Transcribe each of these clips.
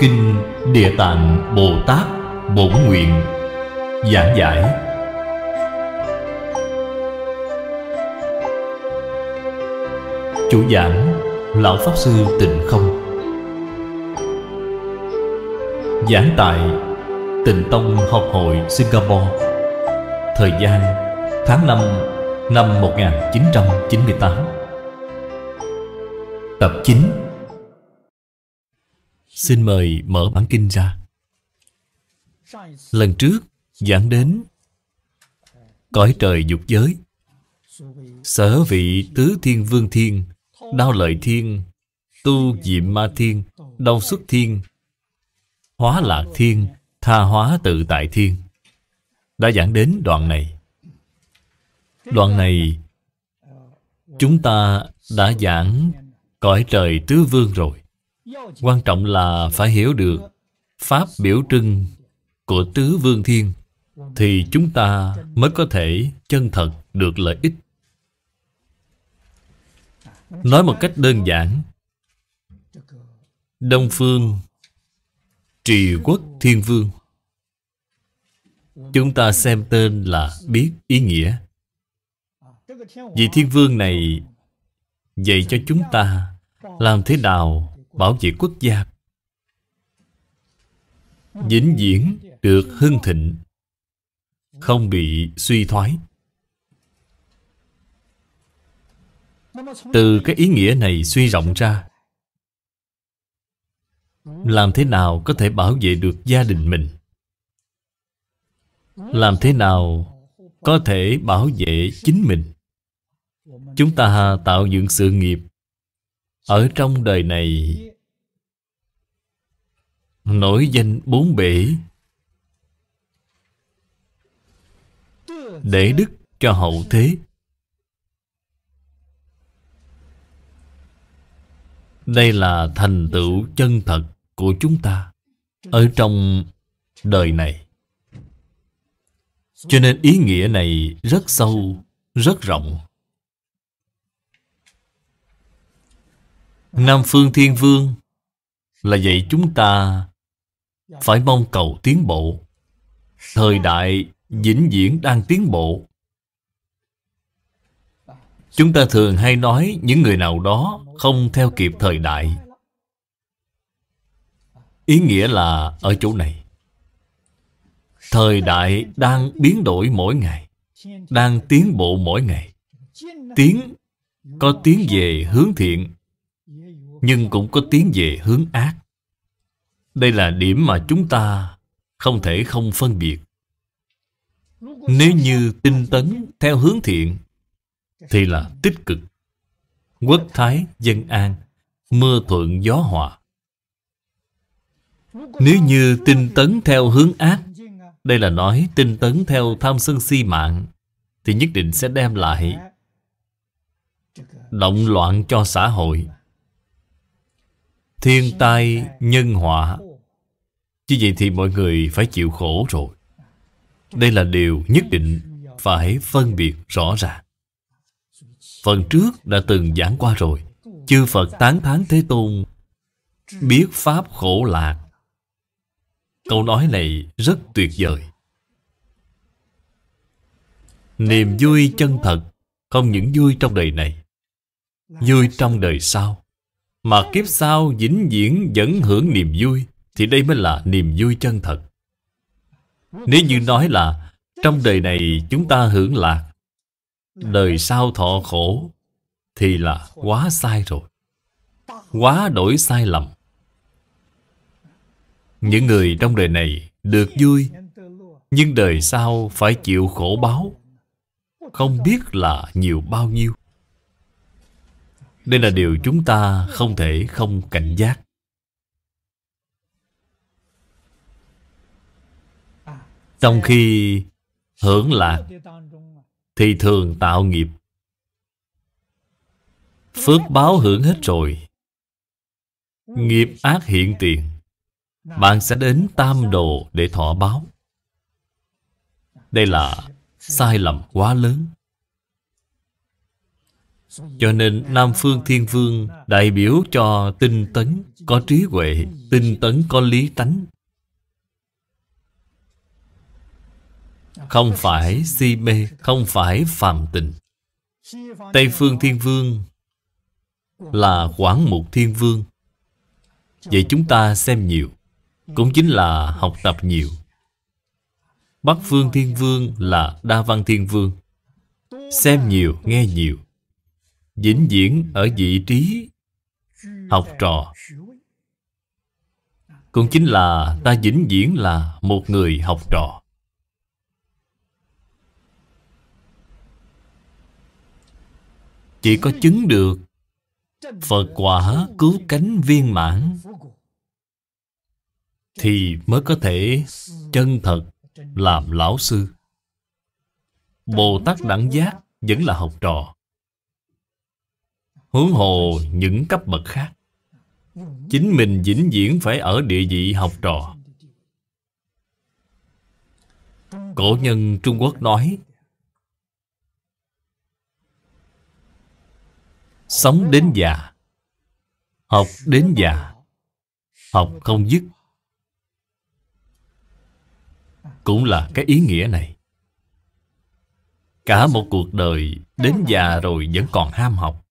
Kinh Địa Tạng Bồ Tát Bổn Nguyện. Giảng giải. Chủ giảng Lão Pháp Sư Tịnh Không. Giảng tại Tịnh Tông Học Hội Singapore. Thời gian tháng 5 năm 1998. Tập 9. Xin mời mở bản kinh ra. Lần trước giảng đến cõi trời dục giới, sở vị tứ thiên vương thiên, đao lợi thiên, tu diệm ma thiên, đau xuất thiên, hóa lạc thiên, tha hóa tự tại thiên. Đã giảng đến đoạn này. Đoạn này chúng ta đã giảng cõi trời tứ vương rồi. Quan trọng là phải hiểu được pháp biểu trưng của tứ vương thiên, thì chúng ta mới có thể chân thật được lợi ích. Nói một cách đơn giản, Đông Phương Trì Quốc Thiên Vương, chúng ta xem tên là biết ý nghĩa. Vị Thiên Vương này dạy cho chúng ta làm thế nào bảo vệ quốc gia vĩnh viễn được hưng thịnh, không bị suy thoái. Từ cái ý nghĩa này suy rộng ra, làm thế nào có thể bảo vệ được gia đình mình? Làm thế nào có thể bảo vệ chính mình? Chúng ta tạo dựng sự nghiệp ở trong đời này, nổi danh bốn bể, để đức cho hậu thế. Đây là thành tựu chân thật của chúng ta ở trong đời này. Cho nên ý nghĩa này rất sâu, rất rộng. Nam Phương Thiên Vương là vậy, chúng ta phải mong cầu tiến bộ. Thời đại vĩnh viễn đang tiến bộ. Chúng ta thường hay nói những người nào đó không theo kịp thời đại. Ý nghĩa là ở chỗ này. Thời đại đang biến đổi mỗi ngày, đang tiến bộ mỗi ngày. Tiến có tiến về hướng thiện, nhưng cũng có tiến về hướng ác. Đây là điểm mà chúng ta không thể không phân biệt. Nếu như tinh tấn theo hướng thiện thì là tích cực, quốc thái dân an, mưa thuận gió hòa. Nếu như tinh tấn theo hướng ác, đây là nói tinh tấn theo tham sân si mạng, thì nhất định sẽ đem lại động loạn cho xã hội, thiên tai nhân họa. Chứ vậy thì mọi người phải chịu khổ rồi. Đây là điều nhất định phải phân biệt rõ ràng. Phần trước đã từng giảng qua rồi. Chư Phật tán thán Thế Tôn biết pháp khổ lạc. Câu nói này rất tuyệt vời. Niềm vui chân thật không những vui trong đời này, vui trong đời sau, mà kiếp sau vĩnh viễn vẫn hưởng niềm vui, thì đây mới là niềm vui chân thật. Nếu như nói là trong đời này chúng ta hưởng lạc, đời sau thọ khổ, thì là quá sai rồi, quá đổi sai lầm. Những người trong đời này được vui, nhưng đời sau phải chịu khổ báo, không biết là nhiều bao nhiêu. Đây là điều chúng ta không thể không cảnh giác. Trong khi hưởng lạc thì thường tạo nghiệp, phước báo hưởng hết rồi, nghiệp ác hiện tiền, bạn sẽ đến tam đồ để thọ báo. Đây là sai lầm quá lớn. Cho nên Nam Phương Thiên Vương đại biểu cho tinh tấn, có trí huệ, tinh tấn có lý tánh, không phải si mê, không phải phàm tình. Tây Phương Thiên Vương là Quảng Mục Thiên Vương. Vậy chúng ta xem nhiều, cũng chính là học tập nhiều. Bắc Phương Thiên Vương là Đa Văn Thiên Vương. Xem nhiều, nghe nhiều, vĩnh viễn ở vị trí học trò, cũng chính là ta vĩnh viễn là một người học trò. Chỉ có chứng được Phật quả cứu cánh viên mãn thì mới có thể chân thật làm lão sư. Bồ Tát đẳng giác vẫn là học trò, huống hồ những cấp bậc khác. Chính mình vĩnh viễn phải ở địa vị học trò. Cổ nhân Trung Quốc nói: sống đến già, học đến già, học không dứt. Cũng là cái ý nghĩa này. Cả một cuộc đời đến già rồi vẫn còn ham học.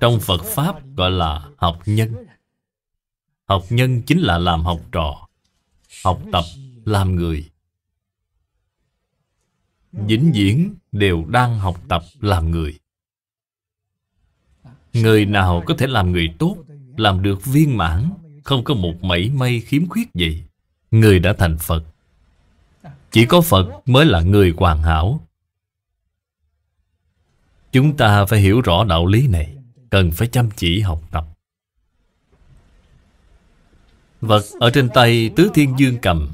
Trong Phật Pháp gọi là học nhân. Học nhân chính là làm học trò, học tập, làm người. Vĩnh viễn đều đang học tập làm người. Người nào có thể làm người tốt, làm được viên mãn, không có một mảy may khiếm khuyết gì, người đã thành Phật. Chỉ có Phật mới là người hoàn hảo. Chúng ta phải hiểu rõ đạo lý này, cần phải chăm chỉ học tập. Vật ở trên tay Tứ Thiên Dương cầm.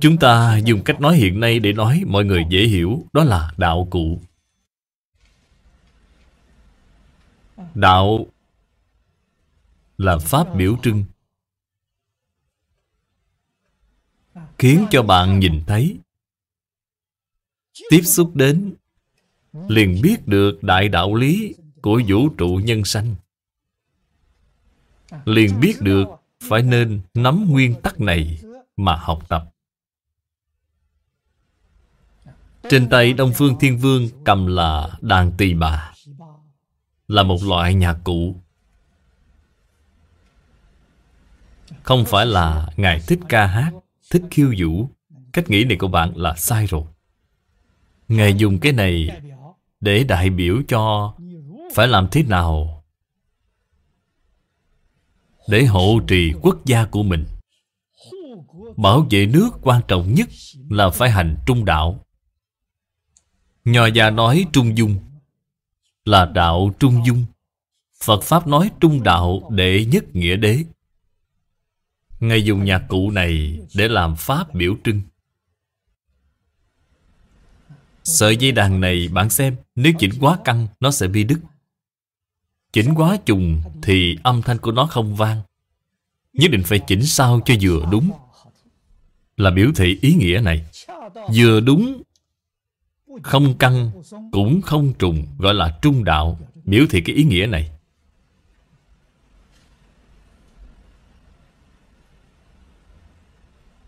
Chúng ta dùng cách nói hiện nay để nói mọi người dễ hiểu, đó là đạo cụ. Đạo là pháp biểu trưng, khiến cho bạn nhìn thấy, tiếp xúc đến, liền biết được đại đạo lý của vũ trụ nhân sanh, liền biết được phải nên nắm nguyên tắc này mà học tập. Trên tay Đông Phương Thiên Vương cầm là đàn tỳ bà, là một loại nhạc cụ. Không phải là Ngài thích ca hát, thích khiêu vũ. Cách nghĩ này của bạn là sai rồi. Ngài dùng cái này để đại biểu cho phải làm thế nào để hộ trì quốc gia của mình. Bảo vệ nước quan trọng nhất là phải hành trung đạo. Nho gia nói trung dung là đạo trung dung. Phật Pháp nói trung đạo đệ nhất nghĩa đế. Ngài dùng nhạc cụ này để làm pháp biểu trưng. Sợi dây đàn này bạn xem, nếu chỉnh quá căng nó sẽ bị đứt. Chỉnh quá trùng thì âm thanh của nó không vang. Nhất định phải chỉnh sao cho vừa đúng, là biểu thị ý nghĩa này. Vừa đúng, không căng cũng không trùng, gọi là trung đạo, biểu thị cái ý nghĩa này.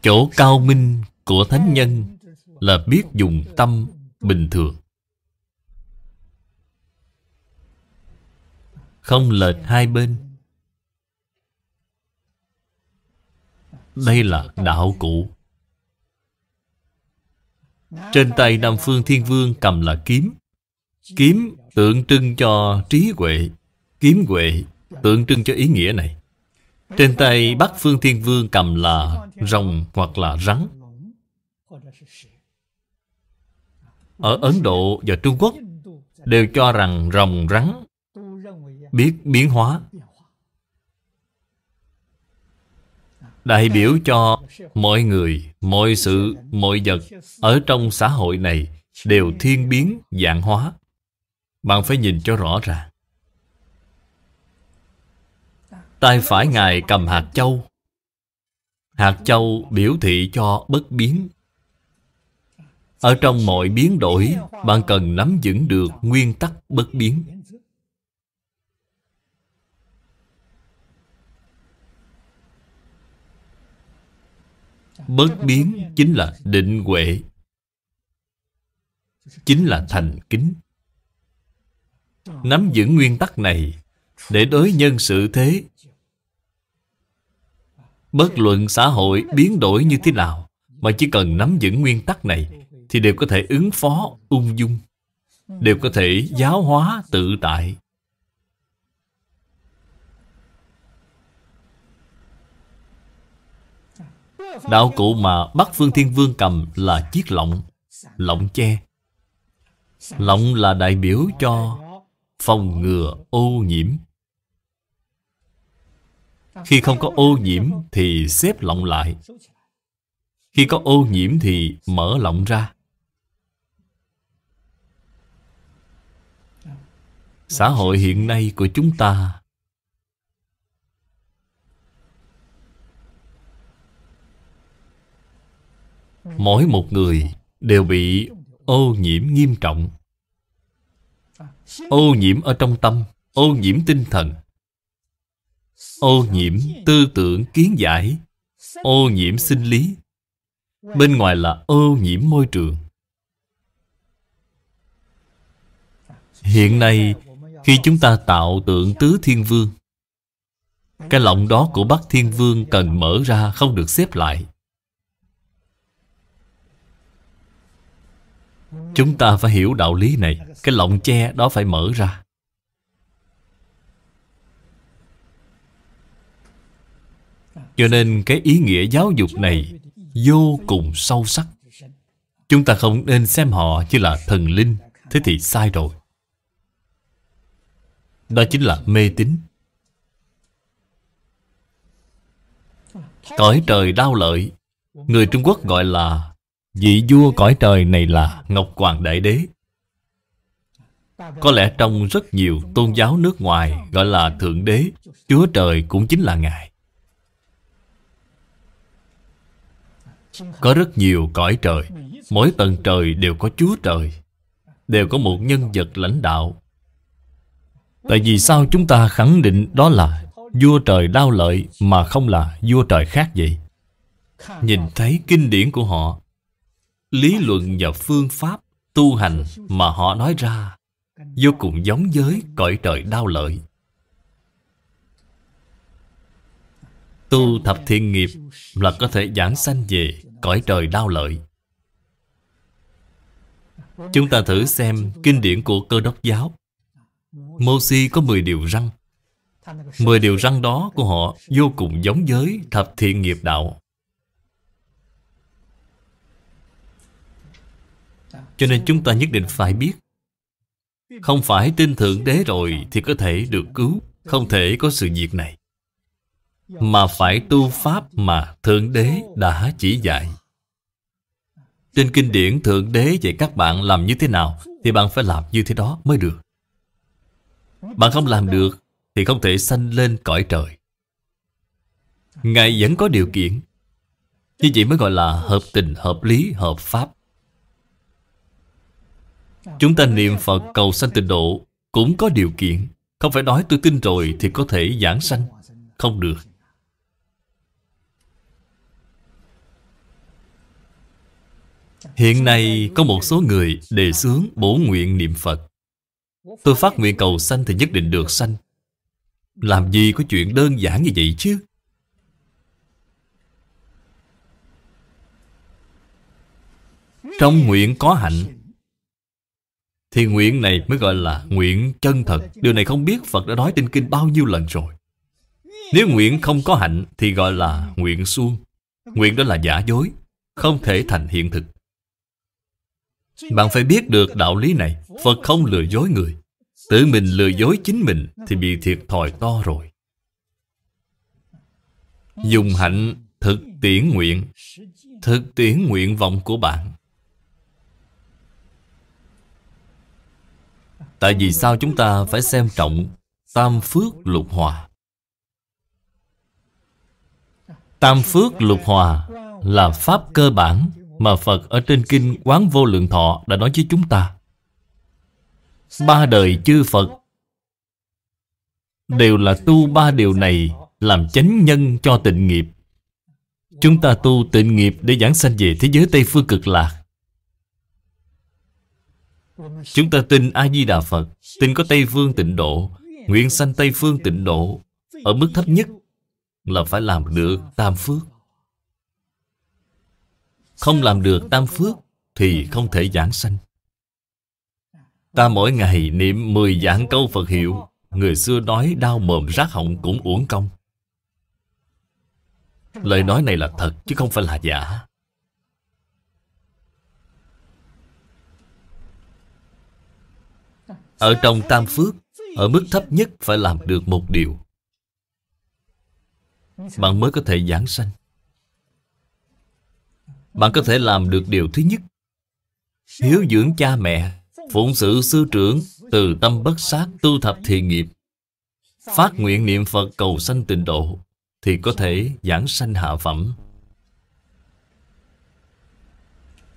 Chỗ cao minh của thánh nhân là biết dùng tâm bình thường, không lệch hai bên. Đây là đạo cụ. Trên tay Nam Phương Thiên Vương cầm là kiếm. Kiếm tượng trưng cho trí huệ, kiếm huệ tượng trưng cho ý nghĩa này. Trên tay Bắc Phương Thiên Vương cầm là rồng hoặc là rắn. Ở Ấn Độ và Trung Quốc đều cho rằng rồng rắn biết biến hóa, đại biểu cho mọi người, mọi sự, mọi vật ở trong xã hội này đều thiên biến vạn hóa. Bạn phải nhìn cho rõ ràng. Tay phải Ngài cầm hạt châu. Hạt châu biểu thị cho bất biến. Ở trong mọi biến đổi, bạn cần nắm vững được nguyên tắc bất biến. Bất biến chính là định huệ, chính là thành kính. Nắm vững nguyên tắc này để đối nhân xử thế, bất luận xã hội biến đổi như thế nào, mà chỉ cần nắm vững nguyên tắc này thì đều có thể ứng phó ung dung, đều có thể giáo hóa tự tại. Đạo cụ mà Bắc Phương Thiên Vương cầm là chiếc lọng, lọng tre. Lọng là đại biểu cho phòng ngừa ô nhiễm. Khi không có ô nhiễm thì xếp lọng lại, khi có ô nhiễm thì mở lọng ra. Xã hội hiện nay của chúng ta mỗi một người đều bị ô nhiễm nghiêm trọng. Ô nhiễm ở trong tâm, ô nhiễm tinh thần, ô nhiễm tư tưởng kiến giải, ô nhiễm sinh lý. Bên ngoài là ô nhiễm môi trường. Hiện nay, khi chúng ta tạo tượng tứ thiên vương, cái lọng đó của Bắc Thiên Vương cần mở ra, không được xếp lại. Chúng ta phải hiểu đạo lý này. Cái lọng tre đó phải mở ra. Cho nên cái ý nghĩa giáo dục này vô cùng sâu sắc. Chúng ta không nên xem họ như là thần linh. Thế thì sai rồi. Đó chính là mê tín. Cõi trời Đao Lợi, người Trung Quốc gọi là vị vua cõi trời này là Ngọc Hoàng Đại Đế. Có lẽ trong rất nhiều tôn giáo nước ngoài gọi là Thượng Đế, Chúa Trời cũng chính là Ngài. Có rất nhiều cõi trời, mỗi tầng trời đều có Chúa Trời, đều có một nhân vật lãnh đạo. Tại vì sao chúng ta khẳng định đó là vua trời Đao Lợi mà không là vua trời khác vậy? Nhìn thấy kinh điển của họ, lý luận và phương pháp tu hành mà họ nói ra vô cùng giống với cõi trời Đao Lợi. Tu thập thiện nghiệp là có thể giảng sanh về cõi trời Đao Lợi. Chúng ta thử xem kinh điển của Cơ Đốc giáo. Mô-si có 10 điều răn. 10 điều răn đó của họ vô cùng giống với thập thiện nghiệp đạo. Cho nên chúng ta nhất định phải biết, không phải tin Thượng Đế rồi thì có thể được cứu, không thể có sự việc này, mà phải tu pháp mà Thượng Đế đã chỉ dạy. Trên kinh điển Thượng Đế dạy các bạn làm như thế nào thì bạn phải làm như thế đó mới được. Bạn không làm được thì không thể sanh lên cõi trời. Ngài vẫn có điều kiện. Như vậy mới gọi là hợp tình, hợp lý, hợp pháp. Chúng ta niệm Phật cầu sanh tịnh độ cũng có điều kiện. Không phải nói tôi tin rồi thì có thể giảng sanh. Không được. Hiện nay có một số người đề xướng bổn nguyện niệm Phật. Tôi phát nguyện cầu sanh thì nhất định được sanh. Làm gì có chuyện đơn giản như vậy chứ? Trong nguyện có hạnh, thì nguyện này mới gọi là nguyện chân thật. Điều này không biết Phật đã nói trên kinh bao nhiêu lần rồi. Nếu nguyện không có hạnh thì gọi là nguyện suông. Nguyện đó là giả dối, không thể thành hiện thực. Bạn phải biết được đạo lý này. Phật không lừa dối người. Tự mình lừa dối chính mình thì bị thiệt thòi to rồi. Dùng hạnh thực tiễn nguyện vọng của bạn. Tại vì sao chúng ta phải xem trọng tam phước lục hòa? Tam phước lục hòa là pháp cơ bản mà Phật ở trên Kinh Quán Vô Lượng Thọ đã nói với chúng ta. Ba đời chư Phật đều là tu ba điều này làm chánh nhân cho tịnh nghiệp. Chúng ta tu tịnh nghiệp để giảng sanh về thế giới Tây Phương Cực Lạc. Chúng ta tin A Di Đà Phật, tin có Tây Phương Tịnh Độ, nguyện sanh Tây Phương Tịnh Độ. Ở mức thấp nhất là phải làm được tam phước. Không làm được tam phước thì không thể giảng sanh. Ta mỗi ngày niệm 10 vạn câu Phật hiệu. Người xưa nói đau mồm rát họng cũng uổng công. Lời nói này là thật chứ không phải là giả. Ở trong tam phước, ở mức thấp nhất phải làm được một điều, bạn mới có thể giảng sanh. Bạn có thể làm được điều thứ nhất: hiếu dưỡng cha mẹ, phụng sự sư trưởng, từ tâm bất sát, tu thập thiện nghiệp, phát nguyện niệm Phật cầu sanh tịnh độ, thì có thể giảng sanh hạ phẩm.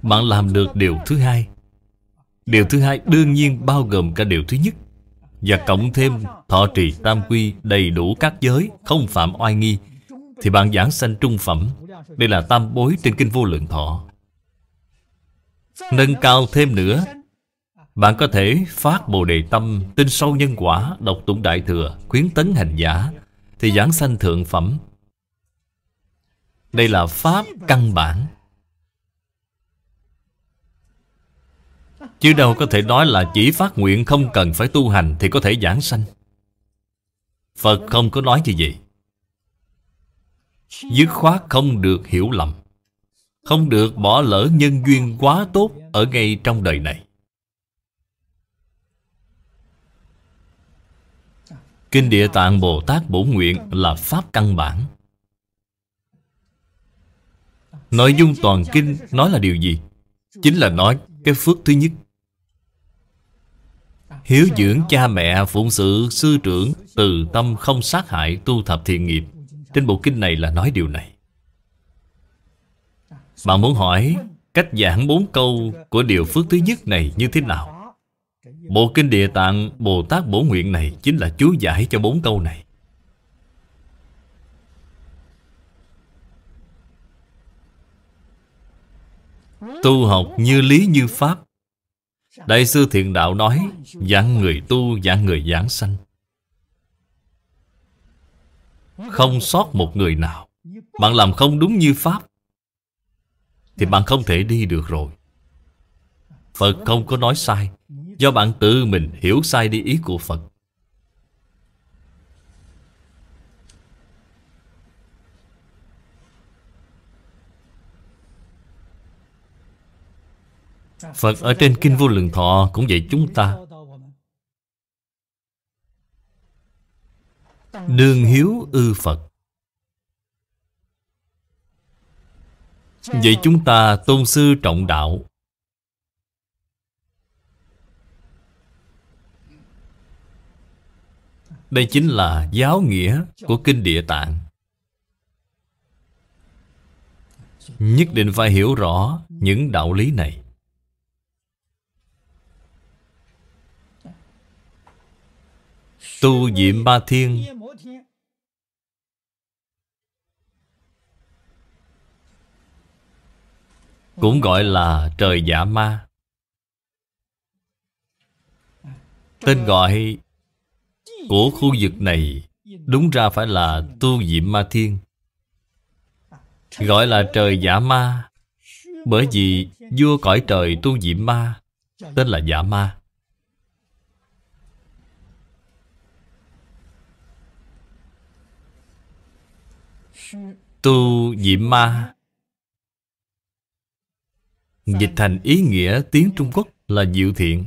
Bạn làm được điều thứ hai. Điều thứ hai đương nhiên bao gồm cả điều thứ nhất, và cộng thêm thọ trì tam quy, đầy đủ các giới, không phạm oai nghi, thì bạn giảng sanh trung phẩm. Đây là tam bối trên Kinh Vô Lượng Thọ. Nâng cao thêm nữa, bạn có thể phát Bồ Đề tâm, tin sâu nhân quả, đọc tụng Đại Thừa, khuyến tấn hành giả, thì giảng sanh thượng phẩm. Đây là pháp căn bản, chứ đâu có thể nói là chỉ phát nguyện không cần phải tu hành thì có thể giảng sanh. Phật không có nói như vậy. Dứt khoát không được hiểu lầm, không được bỏ lỡ nhân duyên quá tốt ở ngay trong đời này. Kinh Địa Tạng Bồ Tát Bổn Nguyện là pháp căn bản. Nội dung toàn kinh nói là điều gì? Chính là nói cái phước thứ nhất: hiếu dưỡng cha mẹ, phụng sự sư trưởng, từ tâm không sát hại, tu thập thiện nghiệp. Trên bộ kinh này là nói điều này. Bạn muốn hỏi cách giảng 4 câu của điều phước thứ nhất này như thế nào? Bộ kinh Địa Tạng Bồ Tát Bổn Nguyện này chính là chú giải cho 4 câu này. Tu học như lý như pháp. Đại sư Thiện Đạo nói: dặn người tu, dặn người giảng sanh, không sót một người nào. Bạn làm không đúng như pháp thì bạn không thể đi được rồi. Phật không có nói sai, do bạn tự mình hiểu sai đi ý của Phật. Phật ở trên Kinh Vô Lượng Thọ cũng dạy chúng ta: đương hiếu ư Phật. Vậy chúng ta tôn sư trọng đạo, đây chính là giáo nghĩa của Kinh Địa Tạng. Nhất định phải hiểu rõ những đạo lý này. Tu Diệm Ba Thiên cũng gọi là trời Dạ Ma. Tên gọi của khu vực này đúng ra phải là Tu Diệm Ma Thiên. Gọi là trời Dạ Ma bởi vì vua cõi trời Tu Diệm Ma tên là Dạ Ma. Tu Diệm Ma dịch thành ý nghĩa tiếng Trung Quốc là Diệu Thiện.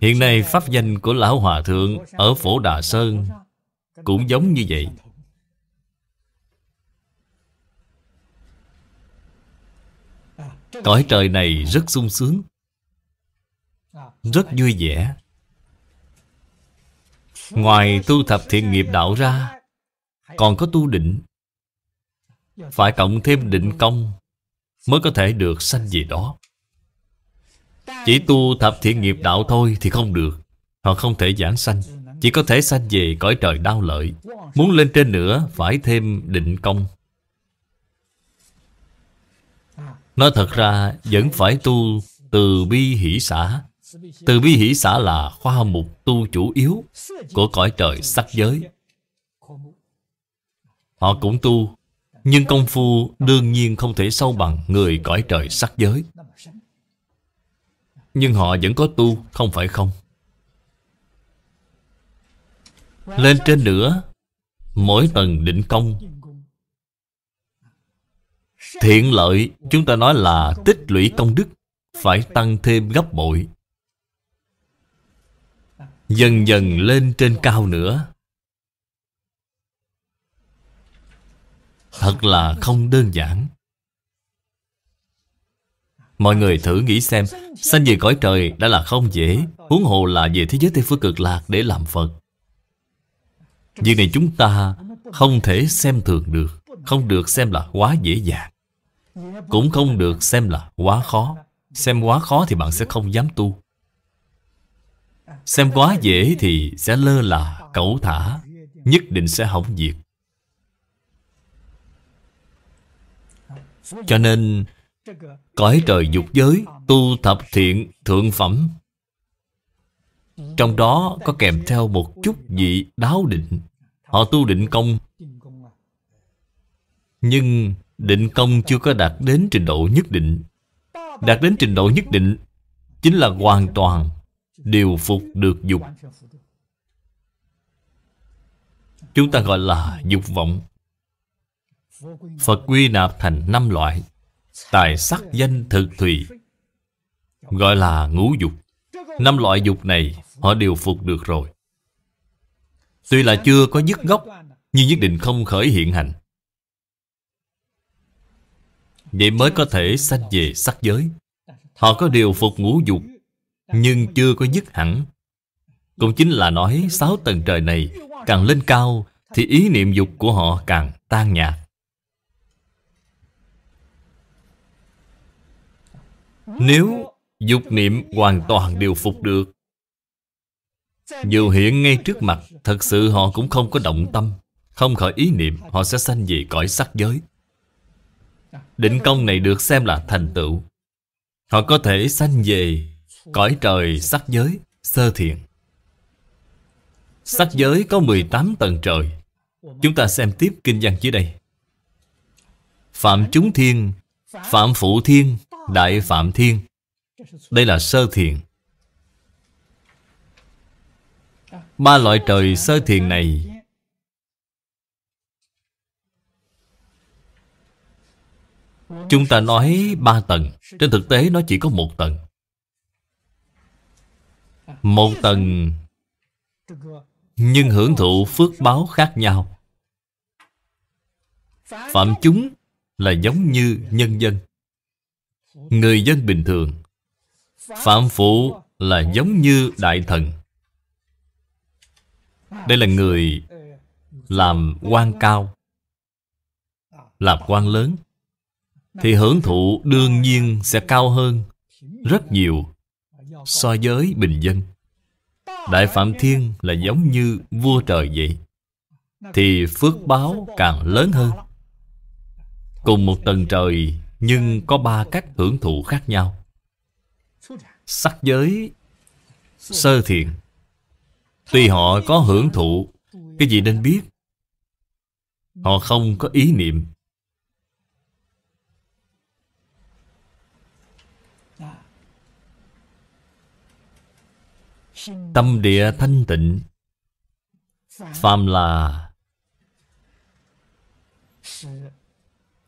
Hiện nay pháp danh của Lão Hòa Thượng ở Phổ Đà Sơn cũng giống như vậy. Cõi trời này rất sung sướng, rất vui vẻ. Ngoài tu thập thiện nghiệp đạo ra, còn có tu định, phải cộng thêm định công mới có thể được sanh về đó. Chỉ tu thập thiện nghiệp đạo thôi thì không được, họ không thể giảng sanh, chỉ có thể sanh về cõi trời Đao Lợi. Muốn lên trên nữa phải thêm định công. Nói thật ra vẫn phải tu từ bi hỷ xả. Từ bi hỷ xả là khoa mục tu chủ yếu của cõi trời sắc giới. Họ cũng tu, nhưng công phu đương nhiên không thể sâu bằng người cõi trời sắc giới. Nhưng họ vẫn có tu, không phải không. Lên trên nữa, mỗi tầng định công. Thiện lợi, chúng ta nói là tích lũy công đức, phải tăng thêm gấp bội. Dần dần lên trên cao nữa. Thật là không đơn giản. Mọi người thử nghĩ xem, sanh về cõi trời đã là không dễ, huống hồ là về thế giới Tây Phương Cực Lạc để làm Phật. Việc này chúng ta không thể xem thường được, không được xem là quá dễ dàng, cũng không được xem là quá khó. Xem quá khó thì bạn sẽ không dám tu, xem quá dễ thì sẽ lơ là, cẩu thả, nhất định sẽ hỏng việc. Cho nên cõi trời dục giới tu thập thiện thượng phẩm, trong đó có kèm theo một chút vị đáo định. Họ tu định công, nhưng định công chưa có đạt đến trình độ nhất định. Đạt đến trình độ nhất định chính là hoàn toàn điều phục được dục. Chúng ta gọi là dục vọng. Phật quy nạp thành 5 loại: tài, sắc, danh, thực, thùy, gọi là ngũ dục. 5 loại dục này họ đều phục được rồi. Tuy là chưa có dứt gốc, nhưng nhất định không khởi hiện hành. Vậy mới có thể sanh về sắc giới. Họ có điều phục ngũ dục, nhưng chưa có dứt hẳn. Cũng chính là nói 6 tầng trời này càng lên cao thì ý niệm dục của họ càng tan nhạt. Nếu dục niệm hoàn toàn điều phục được, dù hiện ngay trước mặt, thật sự họ cũng không có động tâm, không khởi ý niệm, họ sẽ sanh về cõi sắc giới. Định công này được xem là thành tựu. Họ có thể sanh về cõi trời sắc giới sơ thiện. Sắc giới có 18 tầng trời. Chúng ta xem tiếp kinh văn dưới đây: phạm chúng thiên, phạm phụ thiên, đại phạm thiên. Đây là sơ thiện. 3 loại trời sơ thiện này chúng ta nói 3 tầng, trên thực tế nó chỉ có 1 tầng. 1 tầng nhưng hưởng thụ phước báo khác nhau. Phạm chúng là giống như nhân dân, người dân bình thường. Phạm phụ là giống như đại thần. Đây là người làm quan cao, làm quan lớn, thì hưởng thụ đương nhiên sẽ cao hơn rất nhiều so với bình dân. Đại Phạm Thiên là giống như vua trời vậy, thì phước báo càng lớn hơn. Cùng một tầng trời nhưng có 3 cách hưởng thụ khác nhau. Sắc giới sơ thiện, tuy họ có hưởng thụ, cái gì nên biết, họ không có ý niệm. Tâm địa thanh tịnh. Phàm là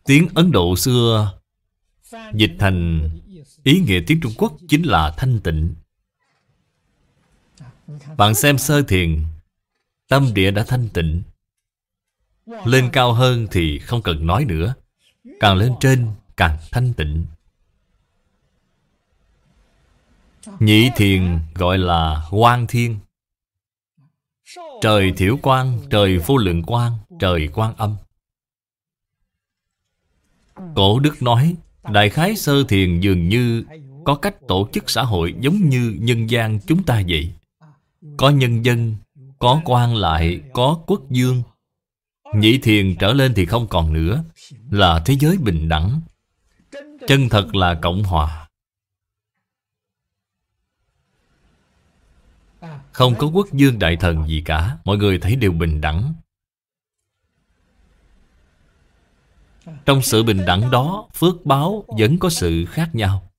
tiếng Ấn Độ xưa dịch thành ý nghĩa tiếng Trung Quốc chính là thanh tịnh. Bạn xem sơ thiền, tâm địa đã thanh tịnh. Lên cao hơn thì không cần nói nữa, càng lên trên càng thanh tịnh. Nhị thiền gọi là quang thiên. Trời thiểu quang, trời vô lượng quang, trời Quan Âm. Cổ đức nói, đại khái sơ thiền dường như có cách tổ chức xã hội giống như nhân gian chúng ta vậy. Có nhân dân, có quan lại, có quốc vương. Nhị thiền trở lên thì không còn nữa, là thế giới bình đẳng. Chân thật là cộng hòa. Không có quốc vương đại thần gì cả, mọi người thấy đều bình đẳng. Trong sự bình đẳng đó, phước báo vẫn có sự khác nhau.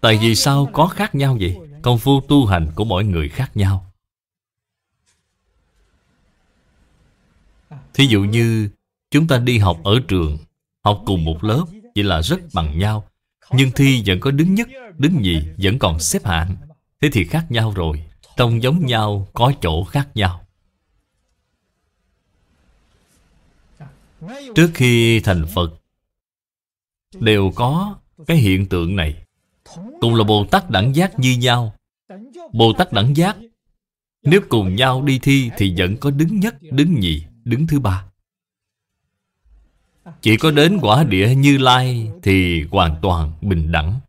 Tại vì sao có khác nhau vậy? Công phu tu hành của mỗi người khác nhau. Thí dụ như chúng ta đi học ở trường, học cùng một lớp, vậy là rất bằng nhau. Nhưng thi vẫn có đứng nhất, đứng gì, vẫn còn xếp hạng. Thế thì khác nhau rồi. Tông giống nhau, có chỗ khác nhau. Trước khi thành Phật đều có cái hiện tượng này. Cùng là Bồ Tát đẳng giác như nhau. Bồ Tát đẳng giác nếu cùng nhau đi thi thì vẫn có đứng nhất, đứng nhì, đứng thứ ba. Chỉ có đến quả địa Như Lai thì hoàn toàn bình đẳng.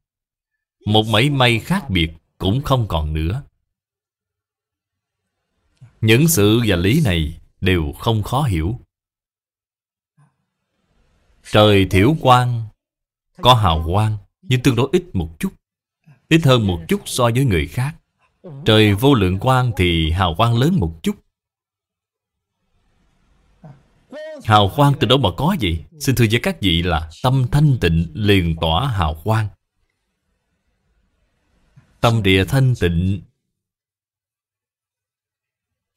Một mảy may khác biệt cũng không còn nữa. Những sự và lý này đều không khó hiểu. Trời thiểu quang có hào quang, nhưng tương đối ít một chút, ít hơn một chút so với người khác. Trời vô lượng quang thì hào quang lớn một chút. Hào quang từ đâu mà có vậy? Xin thưa với các vị là tâm thanh tịnh liền tỏa hào quang. Tâm địa thanh tịnh,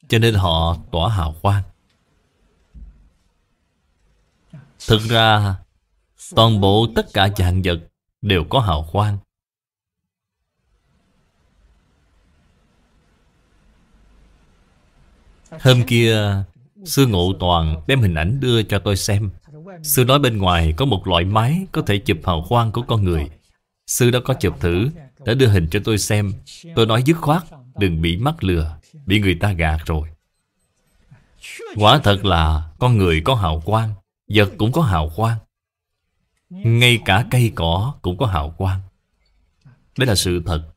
cho nên họ tỏa hào quang. Thực ra toàn bộ tất cả vạn vật đều có hào quang. Hôm kia sư Ngộ Toàn đem hình ảnh đưa cho tôi xem. Sư nói bên ngoài có một loại máy có thể chụp hào quang của con người. Sư đã có chụp thử, đã đưa hình cho tôi xem. Tôi nói dứt khoát đừng bị mắc lừa, bị người ta gạt rồi. Quả thật là con người có hào quang, vật cũng có hào quang, ngay cả cây cỏ cũng có hào quang. Đấy là sự thật.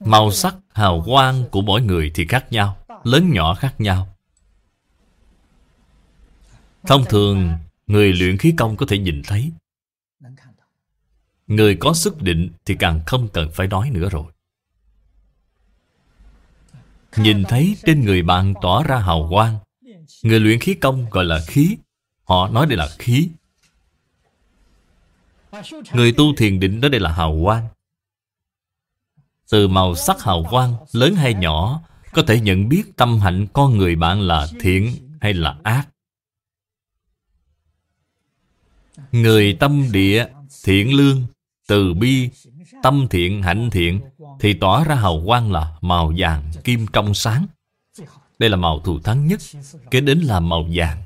Màu sắc hào quang của mỗi người thì khác nhau, lớn nhỏ khác nhau. Thông thường người luyện khí công có thể nhìn thấy. Người có sức định thì càng không cần phải nói nữa rồi. Nhìn thấy trên người bạn tỏa ra hào quang, người luyện khí công gọi là khí. Họ nói đây là khí. Người tu thiền định nói đây là hào quang. Từ màu sắc hào quang, lớn hay nhỏ, có thể nhận biết tâm hạnh con người bạn là thiện hay là ác. Người tâm địa thiện lương, từ bi, tâm thiện, hạnh thiện thì tỏa ra hào quang là màu vàng kim trong sáng. Đây là màu thù thắng nhất, kế đến là màu vàng.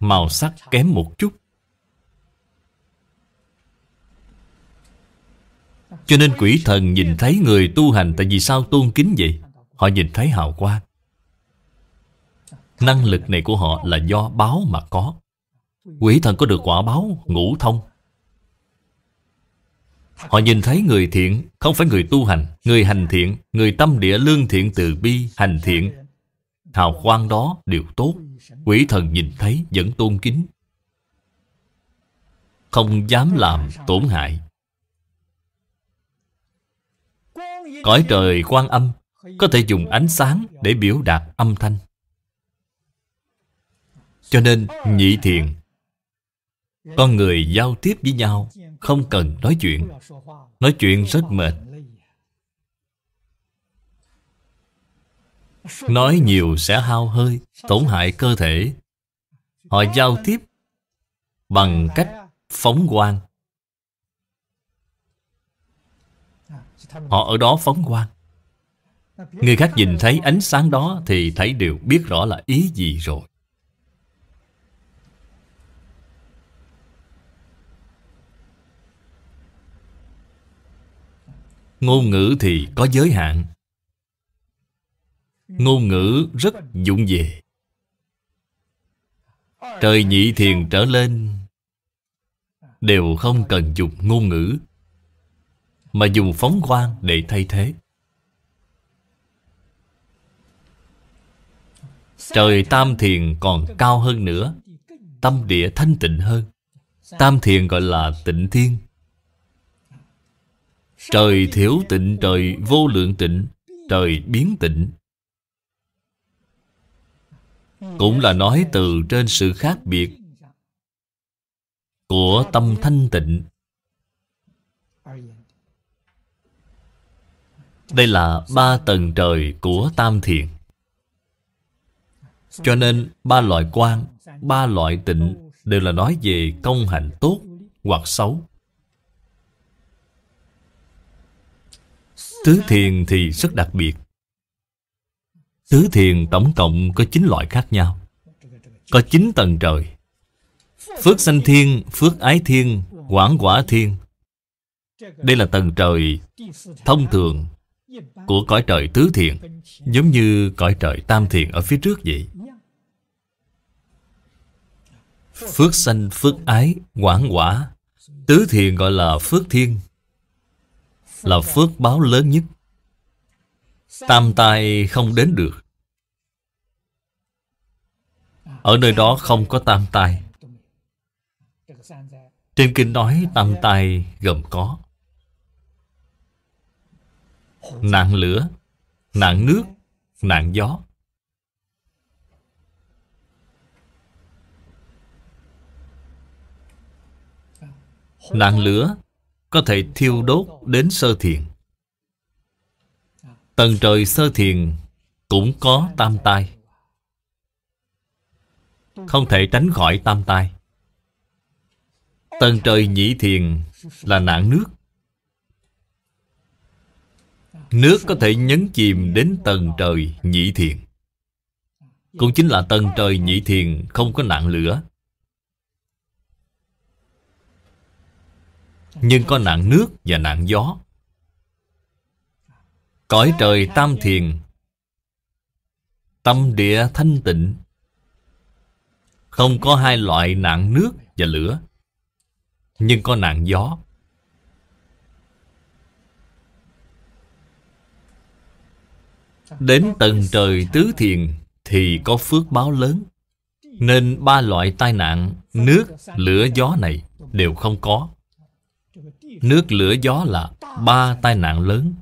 Màu sắc kém một chút. Cho nên quỷ thần nhìn thấy người tu hành, tại vì sao tôn kính vậy? Họ nhìn thấy hào quang. Năng lực này của họ là do báo mà có. Quỷ thần có được quả báo ngũ thông. Họ nhìn thấy người thiện, không phải người tu hành, người hành thiện, người tâm địa lương thiện, từ bi, hành thiện, hào quang đó đều tốt. Quỷ thần nhìn thấy vẫn tôn kính, không dám làm tổn hại. Cõi trời Quan Âm có thể dùng ánh sáng để biểu đạt âm thanh. Cho nên nhị thiền, con người giao tiếp với nhau không cần nói chuyện. Nói chuyện rất mệt. Nói nhiều sẽ hao hơi, tổn hại cơ thể. Họ giao tiếp bằng cách phóng quang. Họ ở đó phóng quang. Người khác nhìn thấy ánh sáng đó thì thấy đều biết rõ là ý gì rồi. Ngôn ngữ thì có giới hạn. Ngôn ngữ rất vụng về. Trời nhị thiền trở lên đều không cần dùng ngôn ngữ, mà dùng phóng quang để thay thế. Trời tam thiền còn cao hơn nữa, tâm địa thanh tịnh hơn. Tam thiền gọi là tịnh thiên. Trời thiểu tịnh, trời vô lượng tịnh, trời biến tịnh, cũng là nói từ trên sự khác biệt của tâm thanh tịnh. Đây là ba tầng trời của tam thiền. Cho nên ba loại quang, ba loại tịnh đều là nói về công hạnh tốt hoặc xấu. Tứ thiền thì rất đặc biệt. Tứ thiền tổng cộng có 9 loại khác nhau, có 9 tầng trời: Phước Sanh Thiên, Phước Ái Thiên, Quảng Quả Thiên. Đây là tầng trời thông thường của cõi trời tứ thiền, giống như cõi trời tam thiền ở phía trước vậy. Phước sanh, phước ái, quảng quả, tứ thiền gọi là phước thiên, là phước báo lớn nhất. Tam tai không đến được. Ở nơi đó không có tam tai. Trên kinh nói tam tai gồm có nạn lửa, nạn nước, nạn gió. Nạn lửa có thể thiêu đốt đến sơ thiền. Tầng trời sơ thiền cũng có tam tai, không thể tránh khỏi tam tai. Tầng trời nhị thiền là nạn nước. Nước có thể nhấn chìm đến tầng trời nhị thiền. Cũng chính là tầng trời nhị thiền không có nạn lửa, nhưng có nạn nước và nạn gió. Cõi trời tam thiền, tâm địa thanh tịnh, không có hai loại nạn nước và lửa, nhưng có nạn gió. Đến tầng trời tứ thiền thì có phước báo lớn, nên ba loại tai nạn nước, lửa, gió này đều không có. Nước, lửa, gió là ba tai nạn lớn.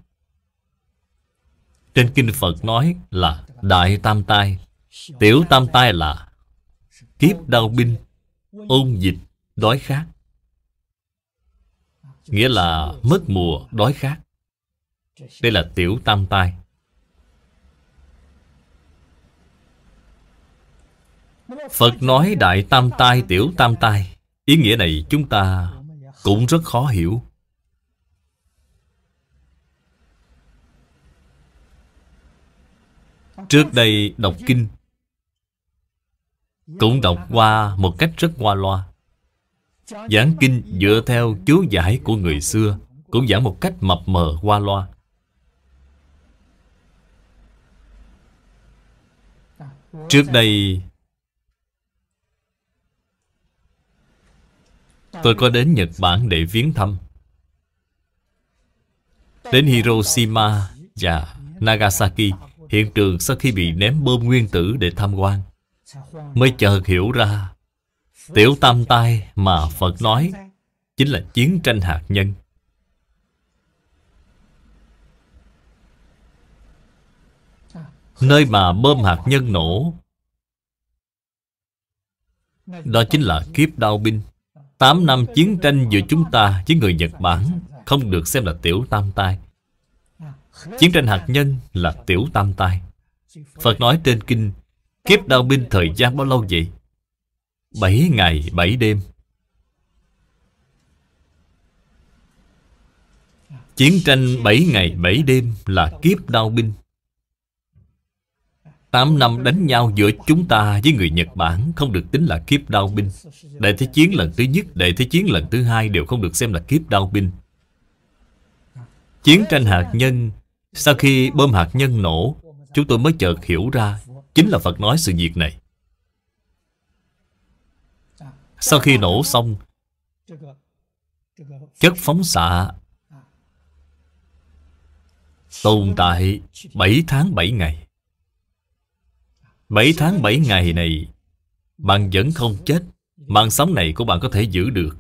Trên kinh Phật nói là đại tam tai. Tiểu tam tai là kiếp đau binh, ôn dịch, đói khát. Nghĩa là mất mùa, đói khát. Đây là tiểu tam tai. Phật nói đại tam tai, tiểu tam tai, ý nghĩa này chúng ta cũng rất khó hiểu. Trước đây đọc kinh cũng đọc qua một cách rất qua loa. Giảng kinh dựa theo chú giải của người xưa, cũng giảng một cách mập mờ qua loa. Trước đây tôi có đến Nhật Bản để viếng thăm, đến Hiroshima và Nagasaki, hiện trường sau khi bị ném bom nguyên tử, để tham quan, mới chợt hiểu ra tiểu tam tai mà Phật nói chính là chiến tranh hạt nhân. Nơi mà bom hạt nhân nổ, đó chính là kiếp đao binh. 8 năm chiến tranh giữa chúng ta với người Nhật Bản không được xem là tiểu tam tai. Chiến tranh hạt nhân là tiểu tam tai. Phật nói trên kinh, kiếp đao binh thời gian bao lâu vậy? 7 ngày 7 đêm. Chiến tranh 7 ngày 7 đêm là kiếp đao binh. 8 năm đánh nhau giữa chúng ta với người Nhật Bản không được tính là kiếp đao binh. Đại thế chiến lần thứ nhất, đại thế chiến lần thứ hai đều không được xem là kiếp đao binh. Chiến tranh hạt nhân, sau khi bom hạt nhân nổ, chúng tôi mới chợt hiểu ra chính là Phật nói sự việc này. Sau khi nổ xong, chất phóng xạ tồn tại 7 tháng 7 ngày. 7 tháng 7 ngày này, bạn vẫn không chết, mạng sống này của bạn có thể giữ được.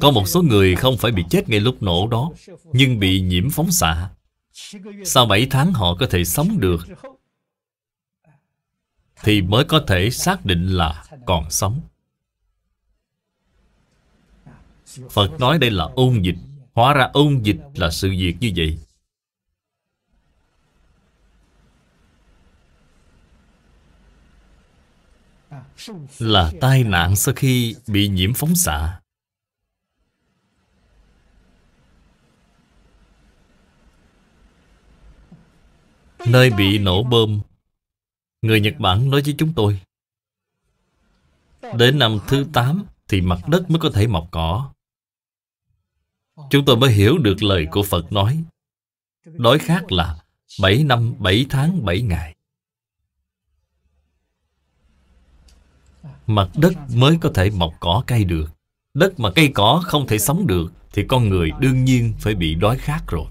Có một số người không phải bị chết ngay lúc nổ đó, nhưng bị nhiễm phóng xạ. Sau 7 tháng họ có thể sống được, thì mới có thể xác định là còn sống. Phật nói đây là ôn dịch. Hóa ra ôn dịch là sự việc như vậy. Là tai nạn sau khi bị nhiễm phóng xạ. Nơi bị nổ bom, người Nhật Bản nói với chúng tôi, đến năm thứ 8 thì mặt đất mới có thể mọc cỏ. Chúng tôi mới hiểu được lời của Phật nói. Nói khác là 7 năm, 7 tháng, 7 ngày. Mặt đất mới có thể mọc cỏ cây được. Đất mà cây cỏ không thể sống được thì con người đương nhiên phải bị đói khát rồi.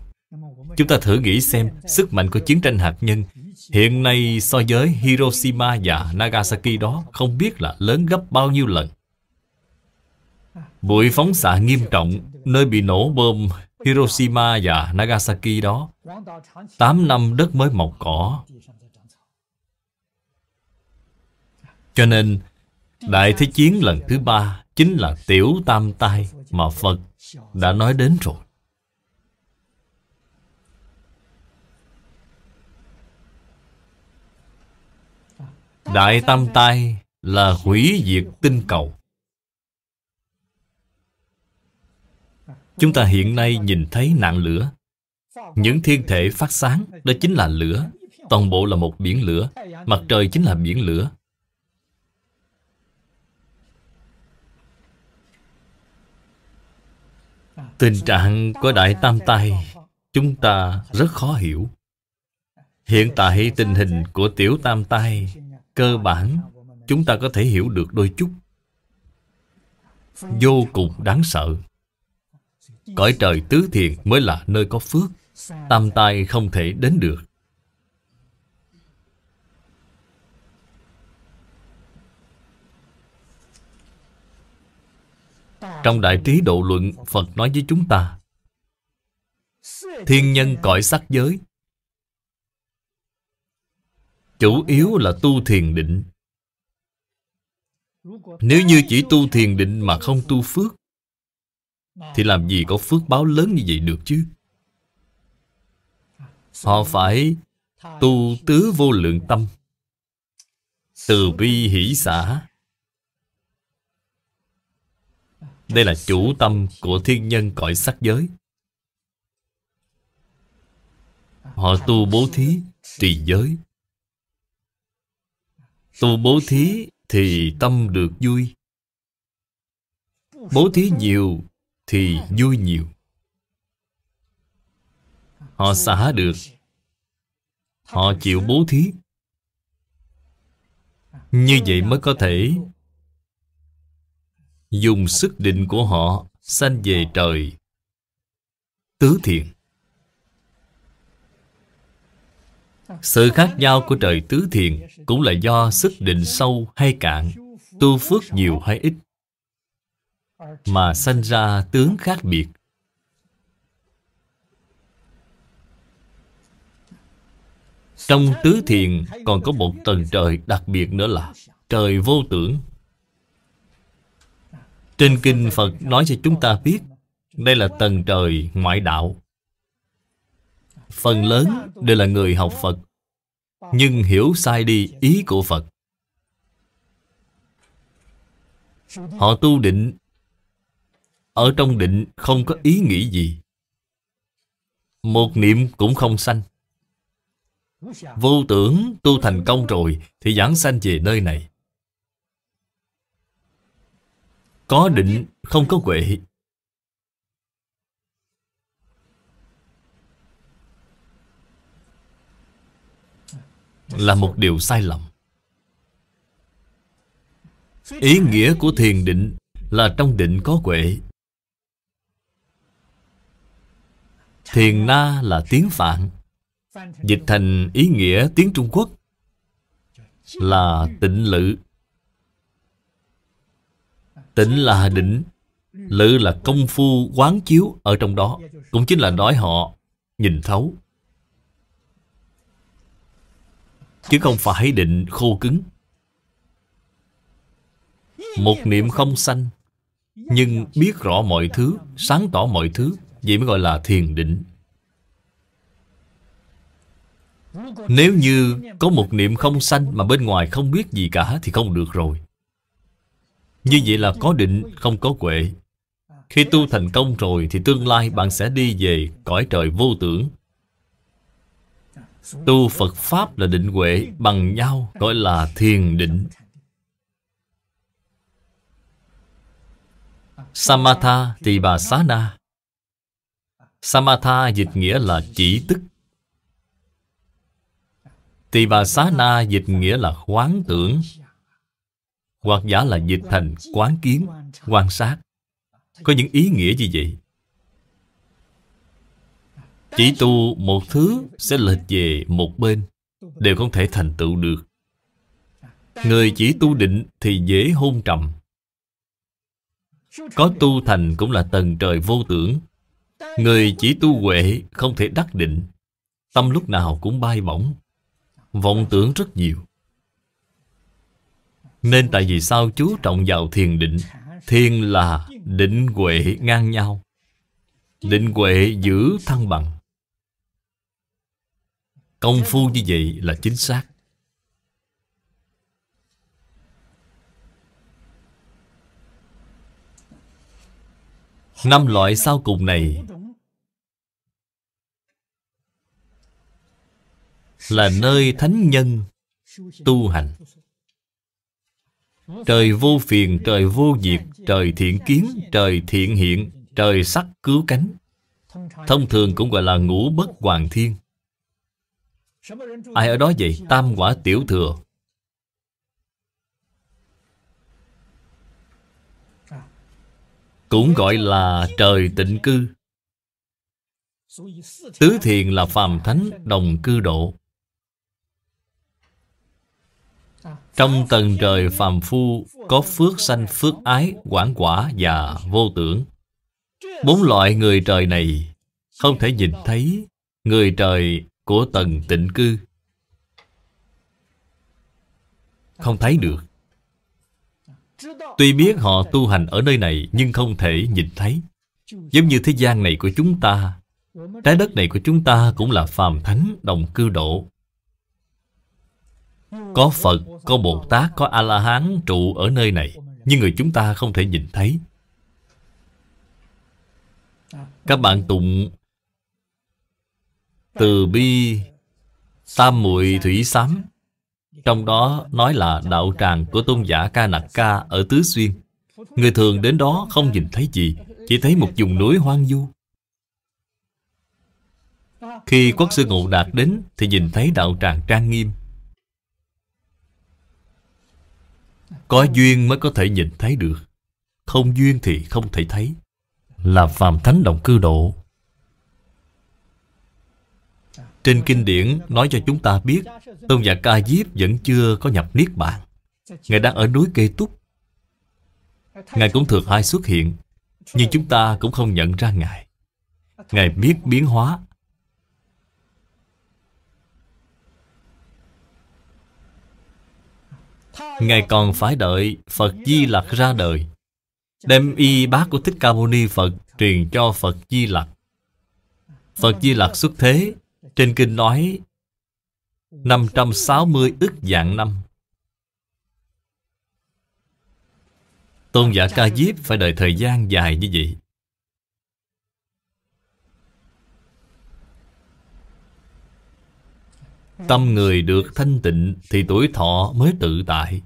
Chúng ta thử nghĩ xem sức mạnh của chiến tranh hạt nhân hiện nay so với Hiroshima và Nagasaki đó không biết là lớn gấp bao nhiêu lần. Bụi phóng xạ nghiêm trọng nơi bị nổ bom Hiroshima và Nagasaki đó, 8 năm đất mới mọc cỏ. Cho nên Đại Thế Chiến lần thứ 3 chính là tiểu tam tai mà Phật đã nói đến rồi. Đại tam tai là hủy diệt tinh cầu. Chúng ta hiện nay nhìn thấy nạn lửa. Những thiên thể phát sáng, đó chính là lửa. Toàn bộ là một biển lửa. Mặt trời chính là biển lửa. Tình trạng của Đại Tam Tai chúng ta rất khó hiểu. Hiện tại tình hình của Tiểu Tam Tai cơ bản chúng ta có thể hiểu được đôi chút. Vô cùng đáng sợ. Cõi trời tứ thiền mới là nơi có phước. Tam tai không thể đến được. Trong Đại Trí Độ Luận, Phật nói với chúng ta, thiên nhân cõi sắc giới chủ yếu là tu thiền định. Nếu như chỉ tu thiền định mà không tu phước thì làm gì có phước báo lớn như vậy được chứ. Họ phải tu tứ vô lượng tâm, từ bi hỷ xả. Đây là chủ tâm của thiên nhân cõi sắc giới. Họ tu bố thí, trì giới. Tu bố thí thì tâm được vui. Bố thí nhiều thì vui nhiều. Họ xả được. Họ chịu bố thí. Như vậy mới có thể dùng sức định của họ sanh về trời tứ thiền. Sự khác nhau của trời tứ thiền cũng là do sức định sâu hay cạn, tu phước nhiều hay ít mà sanh ra tướng khác biệt. Trong tứ thiền còn có một tầng trời đặc biệt nữa là trời vô tưởng. Trên kinh Phật nói cho chúng ta biết, đây là tầng trời ngoại đạo. Phần lớn đều là người học Phật, nhưng hiểu sai đi ý của Phật. Họ tu định, ở trong định không có ý nghĩ gì, một niệm cũng không sanh. Vô tưởng tu thành công rồi thì giảng sanh về nơi này. Có định không có huệ. là một điều sai lầm. Ý nghĩa của thiền định là trong định có huệ. Thiền na là tiếng Phạn, dịch thành ý nghĩa tiếng Trung Quốc là tịnh lự. Tịnh là hà định, lự là công phu quán chiếu ở trong đó, cũng chính là nói họ nhìn thấu, chứ không phải định khô cứng. Một niệm không sanh, nhưng biết rõ mọi thứ, sáng tỏ mọi thứ, vậy mới gọi là thiền định. Nếu như có một niệm không sanh mà bên ngoài không biết gì cả thì không được rồi. Như vậy là có định, không có huệ. Khi tu thành công rồi thì tương lai bạn sẽ đi về cõi trời vô tưởng. Tu Phật Pháp là định huệ, bằng nhau gọi là thiền định. Samatha thì bà xá na. Samatha dịch nghĩa là chỉ tức. Tỳ bà xá na dịch nghĩa là quán tưởng, hoặc giả là dịch thành quán kiến, quan sát. Có những ý nghĩa như vậy. Chỉ tu một thứ sẽ lệch về một bên, đều không thể thành tựu được. Người chỉ tu định thì dễ hôn trầm. Có tu thành cũng là tầng trời vô tưởng. Người chỉ tu huệ không thể đắc định, tâm lúc nào cũng bay bổng, vọng tưởng rất nhiều. Nên tại vì sao chú trọng vào thiền định? Thiền là định huệ ngang nhau, định huệ giữ thăng bằng. Công phu như vậy là chính xác. Năm loại sau cùng này là nơi thánh nhân tu hành. Trời vô phiền, trời vô diệt, trời thiện kiến, trời thiện hiện, trời sắc cứu cánh, thông thường cũng gọi là ngũ bất hoàng thiên. Ai ở đó vậy? Tam quả tiểu thừa. Cũng gọi là trời tịnh cư. Tứ thiền là phàm thánh đồng cư độ. Trong tầng trời phàm phu có phước sanh, phước ái, quảng quả và vô tưởng. Bốn loại người trời này không thể nhìn thấy người trời của tầng tịnh cư. Không thấy được. Tuy biết họ tu hành ở nơi này nhưng không thể nhìn thấy. Giống như thế gian này của chúng ta, trái đất này của chúng ta cũng là phàm thánh đồng cư độ. Có Phật, có Bồ Tát, có A-la-hán trụ ở nơi này, nhưng người chúng ta không thể nhìn thấy. Các bạn tụng Từ Bi Tam Muội Thủy Xám, trong đó nói là đạo tràng của tôn giả Ca Nặc Ca ở Tứ Xuyên. Người thường đến đó không nhìn thấy gì, chỉ thấy một vùng núi hoang vu. Khi Quốc sư Ngộ Đạt đến thì nhìn thấy đạo tràng trang nghiêm. Có duyên mới có thể nhìn thấy được, không duyên thì không thể thấy. Là phàm thánh động cư độ. Trên kinh điển nói cho chúng ta biết, tôn giả Ca Diếp vẫn chưa có nhập Niết Bàn. Ngài đang ở núi Kê Túc. Ngài cũng thường hay xuất hiện, nhưng chúng ta cũng không nhận ra Ngài. Ngài biết biến hóa. Ngài còn phải đợi Phật Di Lặc ra đời, đem y bát của Thích Ca Mâu Ni Phật truyền cho Phật Di Lặc. Phật Di Lặc xuất thế, trên kinh nói 560 ức vạn năm. Tôn giả Ca Diếp phải đợi thời gian dài như vậy. Tâm người được thanh tịnh thì tuổi thọ mới tự tại.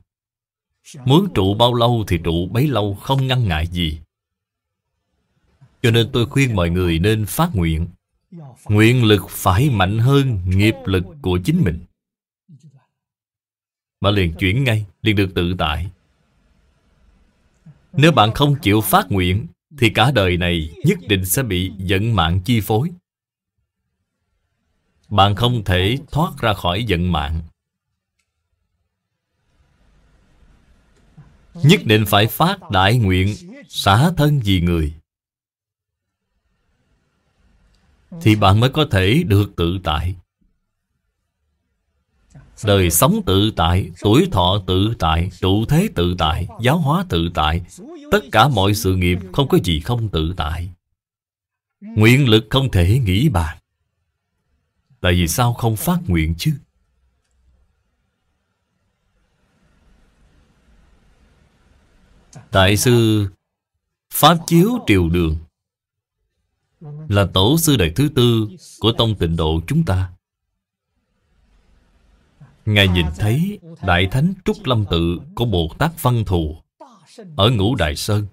Muốn trụ bao lâu thì trụ bấy lâu, không ngăn ngại gì. Cho nên tôi khuyên mọi người nên phát nguyện. Nguyện lực phải mạnh hơn nghiệp lực của chính mình. mà liền chuyển ngay, liền được tự tại. Nếu bạn không chịu phát nguyện thì cả đời này nhất định sẽ bị vận mạng chi phối. Bạn không thể thoát ra khỏi vận mạng. Nhất định phải phát đại nguyện, xả thân vì người, thì bạn mới có thể được tự tại. Đời sống tự tại, tuổi thọ tự tại, trụ thế tự tại, giáo hóa tự tại. Tất cả mọi sự nghiệp không có gì không tự tại. Nguyện lực không thể nghĩ bàn. Tại vì sao không phát nguyện chứ? Đại sư Pháp Chiếu Triều Đường là tổ sư đời thứ tư của Tông Tịnh Độ chúng ta. Ngài nhìn thấy Đại Thánh Trúc Lâm Tự của Bồ Tát Văn Thù ở Ngũ Đài Sơn.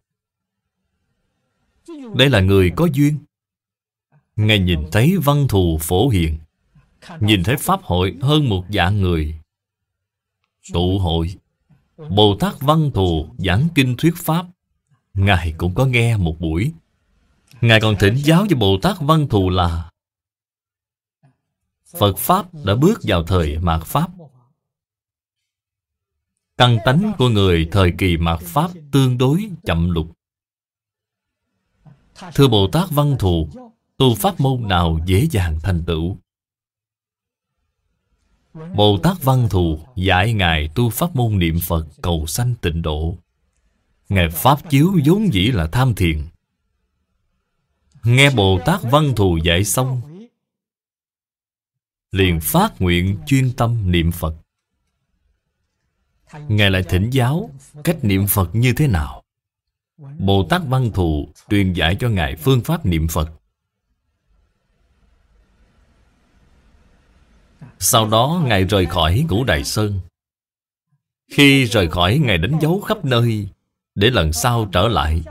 Đây là người có duyên. Ngài nhìn thấy Văn Thù Phổ Hiền, nhìn thấy Pháp hội hơn 1 vạn người tụ hội. Bồ Tát Văn Thù giảng kinh thuyết Pháp, Ngài cũng có nghe một buổi. Ngài còn thỉnh giáo cho Bồ Tát Văn Thù là Phật Pháp đã bước vào thời mạt Pháp. Căn tánh của người thời kỳ mạt Pháp tương đối chậm lục. Thưa Bồ Tát Văn Thù, tu pháp môn nào dễ dàng thành tựu? Bồ Tát Văn Thù dạy Ngài tu pháp môn niệm Phật cầu sanh tịnh độ. Ngài Pháp Chiếu vốn dĩ là tham thiền. Nghe Bồ Tát Văn Thù dạy xong, liền phát nguyện chuyên tâm niệm Phật. Ngài lại thỉnh giáo cách niệm Phật như thế nào. Bồ Tát Văn Thù truyền dạy cho Ngài phương pháp niệm Phật. Sau đó Ngài rời khỏi Ngũ Đài Sơn. Khi rời khỏi, Ngài đánh dấu khắp nơi để lần sau trở lại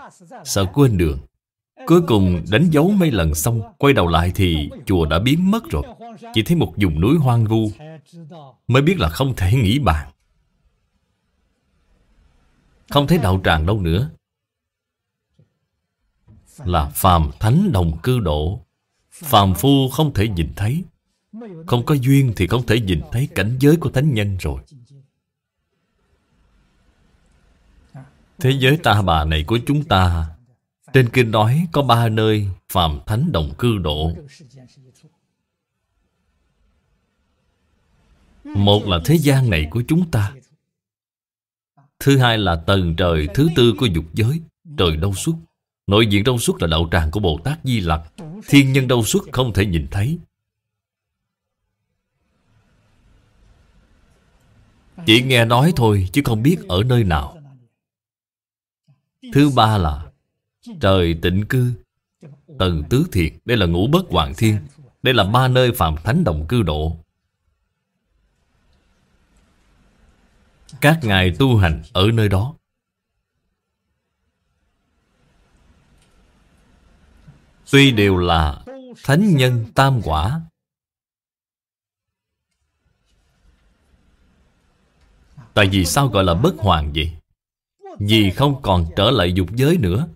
sợ quên đường. Cuối cùng đánh dấu mấy lần xong, quay đầu lại thì chùa đã biến mất rồi. Chỉ thấy một vùng núi hoang vu, mới biết là không thể nghĩ bàn. Không thấy đạo tràng đâu nữa. Là phàm thánh đồng cư độ, phàm phu không thể nhìn thấy. Không có duyên thì không thể nhìn thấy cảnh giới của thánh nhân rồi. Thế giới ta bà này của chúng ta, trên kinh nói có 3 nơi phàm thánh đồng cư độ. Một là thế gian này của chúng ta. Thứ hai là tầng trời thứ tư của dục giới, trời Đâu Xuất. Nội diện Đâu Xuất là đạo tràng của Bồ Tát Di Lặc. Thiên nhân Đâu Xuất không thể nhìn thấy. Chỉ nghe nói thôi chứ không biết ở nơi nào. Thứ ba là trời Tịnh Cư, tầng tứ thiệt. Đây là Ngũ Bất Hoàng Thiên. Đây là 3 nơi phàm thánh đồng cư độ. Các ngài tu hành ở nơi đó. Tuy đều là thánh nhân tam quả, tại vì sao gọi là bất hoàn vậy? Vì không còn trở lại dục giới nữa,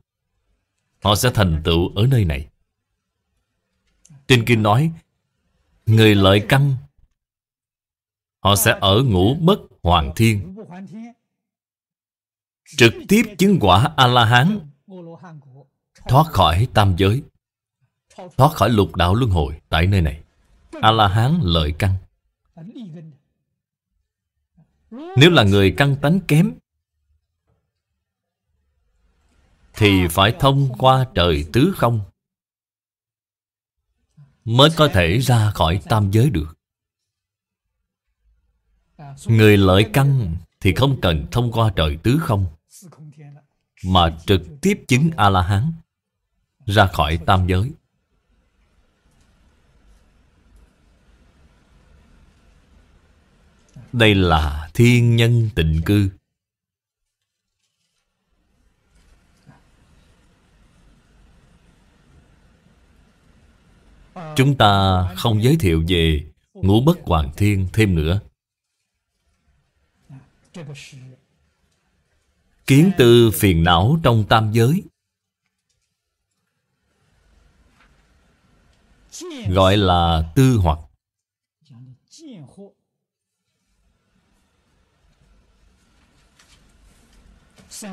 họ sẽ thành tựu ở nơi này. Trên kinh nói, người lợi căn, họ sẽ ở Ngũ Bất Hoàn Thiên, trực tiếp chứng quả A-la-hán, thoát khỏi tam giới, thoát khỏi lục đạo luân hồi tại nơi này. A-la-hán lợi căn. Nếu là người căn tánh kém thì phải thông qua trời tứ không mới có thể ra khỏi tam giới được. Người lợi căn thì không cần thông qua trời tứ không, mà trực tiếp chứng A-la-hán, ra khỏi tam giới. Đây là thiên nhân tịnh cư. Chúng ta không giới thiệu về Ngũ Bất Hoàn Thiên thêm nữa. Kiến tư phiền não trong tam giới, gọi là tư hoặc.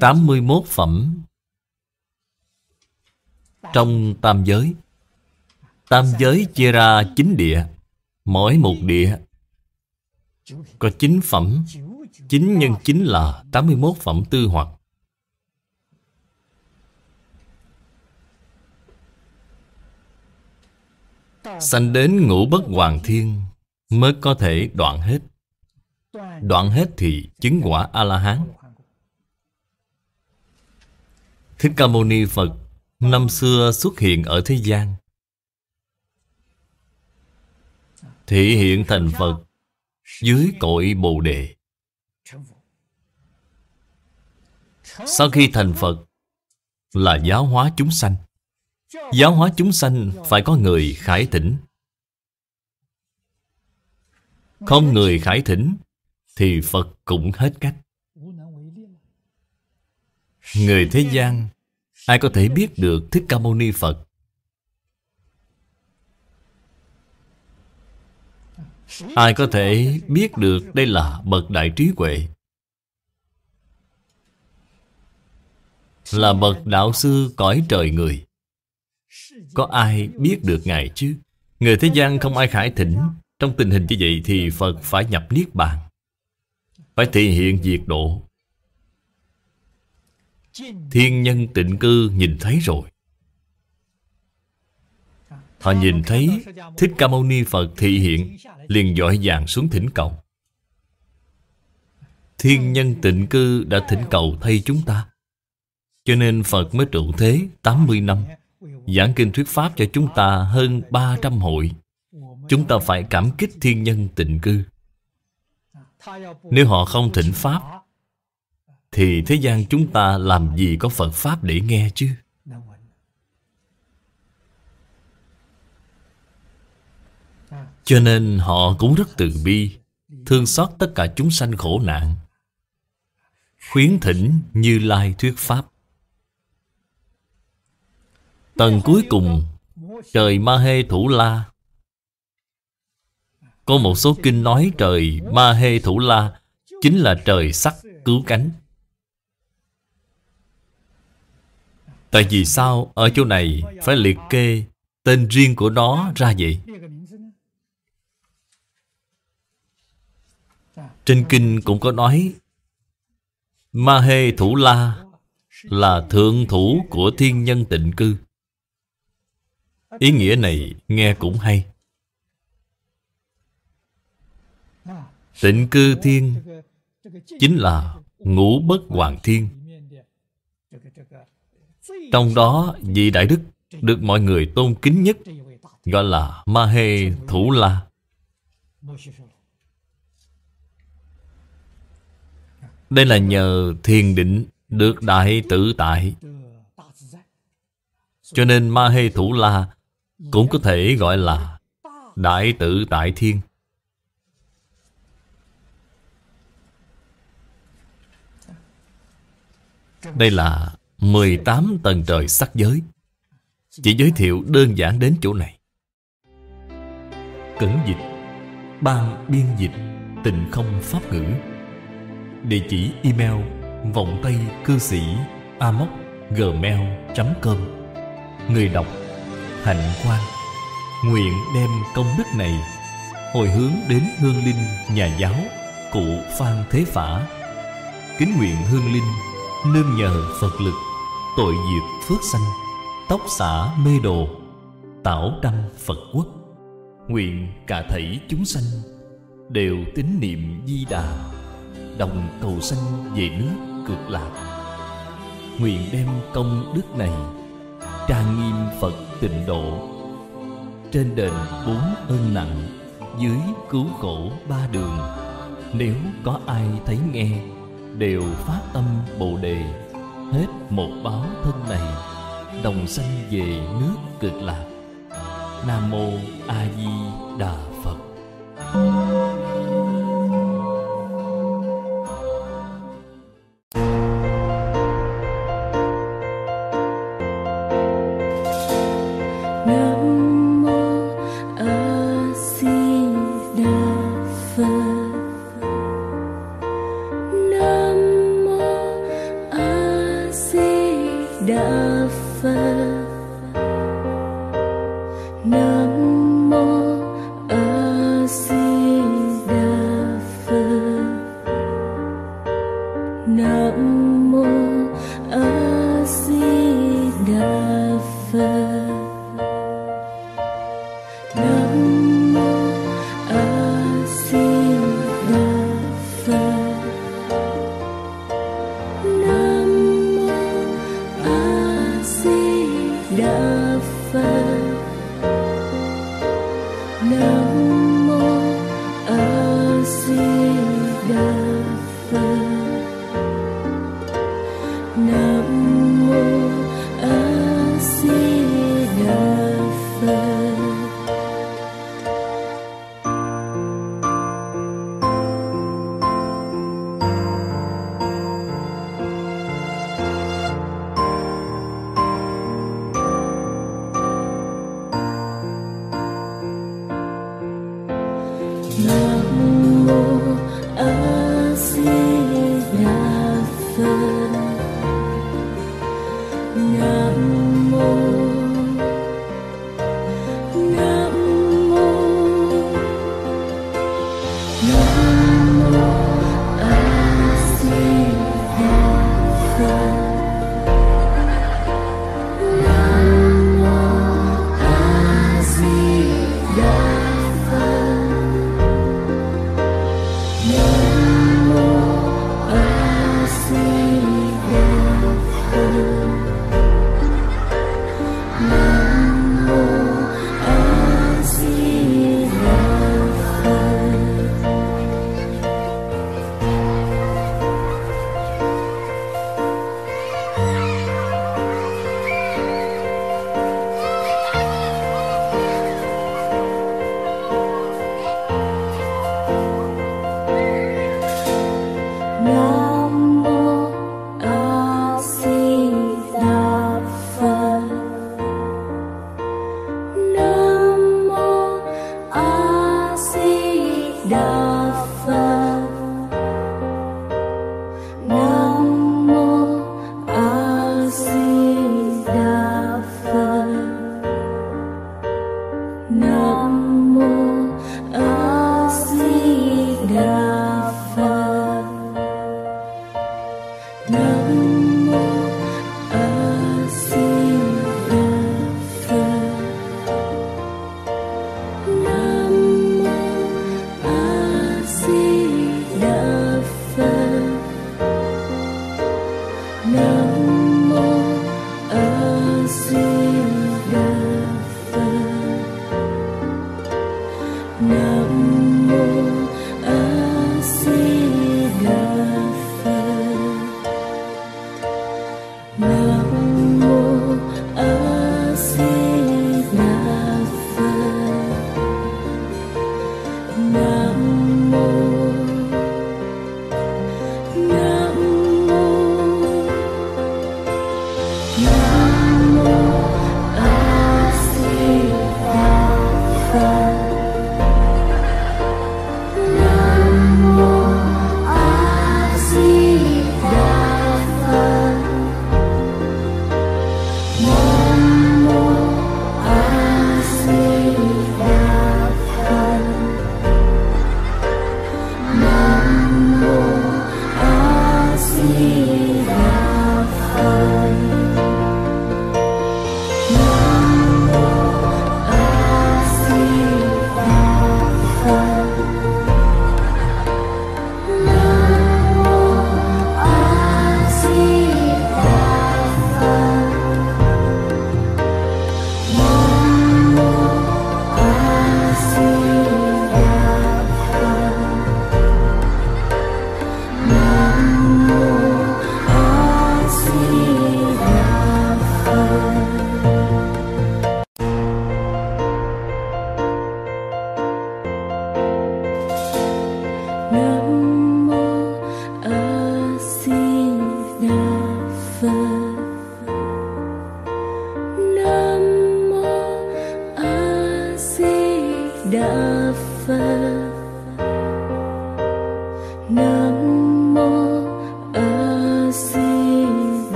Tám mươi mốt phẩm trong tam giới. Tam giới chia ra 9 địa, mỗi một địa có 9 phẩm. 9 nhân 9 là 81 phẩm tư hoặc. Sanh đến ngũ bất hoàng thiên mới có thể đoạn hết. Đoạn hết thì chứng quả A-la-hán. Thích Ca Mâu Ni Phật năm xưa xuất hiện ở thế gian, thị hiện thành Phật dưới cội Bồ Đề. Sau khi thành Phật là giáo hóa chúng sanh. Giáo hóa chúng sanh phải có người khải thỉnh. Không người khải thỉnh thì Phật cũng hết cách. Người thế gian ai có thể biết được Thích Ca Mâu Ni Phật? Ai có thể biết được đây là bậc đại trí huệ, là bậc đạo sư cõi trời người? Có ai biết được Ngài chứ? Người thế gian không ai khải thỉnh. Trong tình hình như vậy thì Phật phải nhập Niết Bàn, phải thể hiện diệt độ. Thiên nhân tịnh cư nhìn thấy rồi. Họ nhìn thấy Thích Ca Mâu Ni Phật thị hiện, liền vội vàng xuống thỉnh cầu. Thiên nhân tịnh cư đã thỉnh cầu thay chúng ta, cho nên Phật mới trụ thế 80 năm, giảng kinh thuyết pháp cho chúng ta hơn 300 hội. Chúng ta phải cảm kích thiên nhân tịnh cư. Nếu họ không thỉnh pháp thì thế gian chúng ta làm gì có Phật pháp để nghe chứ? Cho nên họ cũng rất từ bi, thương xót tất cả chúng sanh khổ nạn, khuyến thỉnh Như Lai thuyết pháp. Tầng cuối cùng, trời Ma Hê Thủ La, có một số kinh nói trời Ma Hê Thủ La chính là trời sắc cứu cánh. Tại vì sao ở chỗ này phải liệt kê tên riêng của nó ra vậy? Trên kinh cũng có nói Ma Hê Thủ La là thượng thủ của thiên nhân tịnh cư. Ý nghĩa này nghe cũng hay. Tịnh cư thiên chính là ngũ bất hoàng thiên. Trong đó vị đại đức được mọi người tôn kính nhất gọi là Ma Hê Thủ La. Đây là nhờ thiền định được đại tự tại, cho nên Ma Hê Thủ La cũng có thể gọi là đại tự tại thiên. Đây là 18 tầng trời sắc giới. Chỉ giới thiệu đơn giản đến chỗ này. Cẩn dịch, ban biên dịch Tịnh Không pháp ngữ. Địa chỉ email vongtaykư sĩ@gmail.com. Người đọc Hạnh Quang, nguyện đem công đức này hồi hướng đến hương linh nhà giáo cụ Phan Thế Phả. Kính nguyện hương linh nương nhờ Phật lực, tội diệt phước sanh, tóc xả mê đồ, tảo đăng Phật quốc. Nguyện cả thảy chúng sanh đều tín niệm Di Đà, đồng cầu sanh về nước Cực Lạc. Nguyện đem công đức này trang nghiêm Phật tịnh độ, trên đền 4 ơn nặng, dưới cứu khổ 3 đường. Nếu có ai thấy nghe đều phát tâm Bồ Đề, hết một báo thân này, đồng sanh về nước Cực Lạc. Nam Mô A Di Đà Phật. Đà Phật. Nam mô A Di Đà Phật. Nam mô A Di Đà Phật. Nam mô A Di Đà Phật.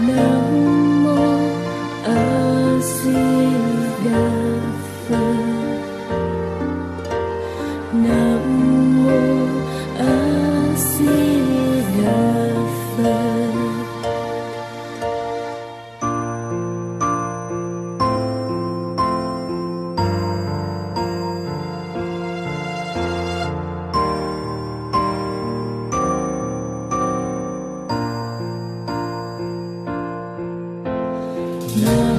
Nam mô A Di Đà Phật. Nam mô A Di Đà Phật. No.